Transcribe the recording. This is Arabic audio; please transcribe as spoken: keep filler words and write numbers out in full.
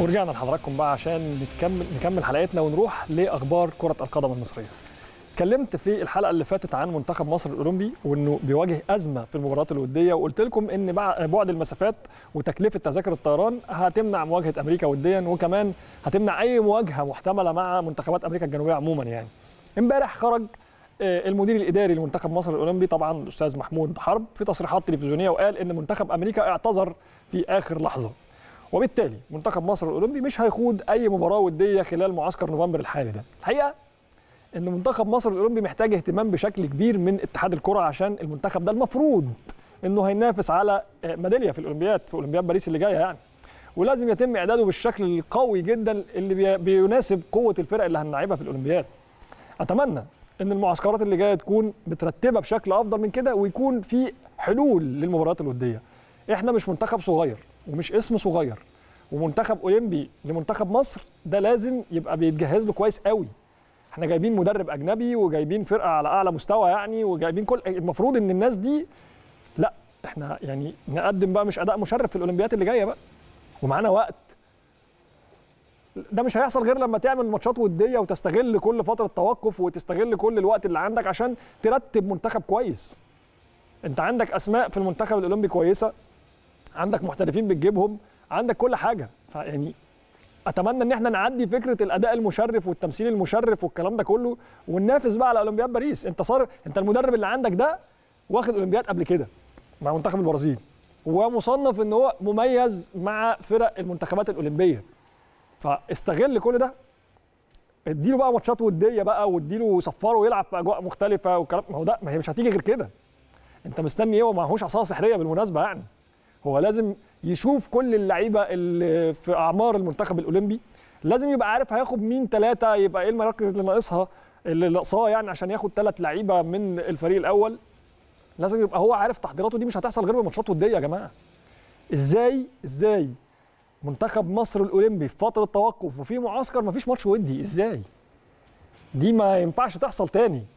ورجعنا لحضراتكم بقى عشان نكمل نكمل حلقتنا ونروح لاخبار كره القدم المصريه. اتكلمت في الحلقه اللي فاتت عن منتخب مصر الاولمبي وانه بيواجه ازمه في المباريات الوديه، وقلت لكم ان بعد المسافات وتكلفه تذاكر الطيران هتمنع مواجهه امريكا وديا، وكمان هتمنع اي مواجهه محتمله مع منتخبات امريكا الجنوبيه عموما. يعني امبارح خرج المدير الاداري لمنتخب مصر الاولمبي طبعا الاستاذ محمود حرب في تصريحات تلفزيونيه وقال ان منتخب امريكا اعتذر في اخر لحظه، وبالتالي منتخب مصر الاولمبي مش هيخوض اي مباراه وديه خلال معسكر نوفمبر الحالي ده. الحقيقه ان منتخب مصر الاولمبي محتاج اهتمام بشكل كبير من اتحاد الكره، عشان المنتخب ده المفروض انه هينافس على ميداليه في الاولمبياد في اولمبياد باريس اللي جايه يعني، ولازم يتم اعداده بالشكل القوي جدا اللي بيناسب قوه الفرق اللي هنلعبها في الاولمبياد. اتمنى ان المعسكرات اللي جايه تكون مترتبه بشكل افضل من كده، ويكون في حلول للمباريات الوديه. احنا مش منتخب صغير ومش اسم صغير، ومنتخب اولمبي لمنتخب مصر ده لازم يبقى بيتجهز له كويس قوي. احنا جايبين مدرب اجنبي وجايبين فرقه على اعلى مستوى يعني، وجايبين كل المفروض ان الناس دي لا احنا يعني نقدم بقى مش اداء مشرف في الاولمبيات اللي جايه بقى، ومعانا وقت. ده مش هيحصل غير لما تعمل ماتشات وديه وتستغل كل فتره توقف وتستغل كل الوقت اللي عندك عشان ترتب منتخب كويس. انت عندك اسماء في المنتخب الاولمبي كويسه، عندك محترفين بتجيبهم، عندك كل حاجه، فيعني اتمنى ان احنا نعدي فكره الاداء المشرف والتمثيل المشرف والكلام ده كله، وننافس بقى على اولمبياد باريس. انت صار انت المدرب اللي عندك ده واخد اولمبياد قبل كده مع منتخب البرازيل، ومصنف ان هو مميز مع فرق المنتخبات الاولمبيه، فاستغل كل ده، اديله بقى ماتشات وديه بقى، واديله صفره ويلعب في اجواء مختلفه والكلام. ما هو ده ما هي مش هتيجي غير كده. انت مستني ايه ومعهوش عصا سحريه بالمناسبه يعني؟ هو لازم يشوف كل اللعيبه اللي في اعمار المنتخب الاولمبي، لازم يبقى عارف هياخد مين ثلاثه، يبقى ايه المراكز اللي ناقصها اللي ناقصاه يعني عشان ياخد ثلاث لعيبه من الفريق الاول. لازم يبقى هو عارف تحضيراته دي مش هتحصل غير بماتشات وديه يا جماعه. ازاي ازاي منتخب مصر الاولمبي في فتره توقف وفي معسكر مفيش ماتش ودي؟ ازاي؟ دي ما ينفعش تحصل تاني.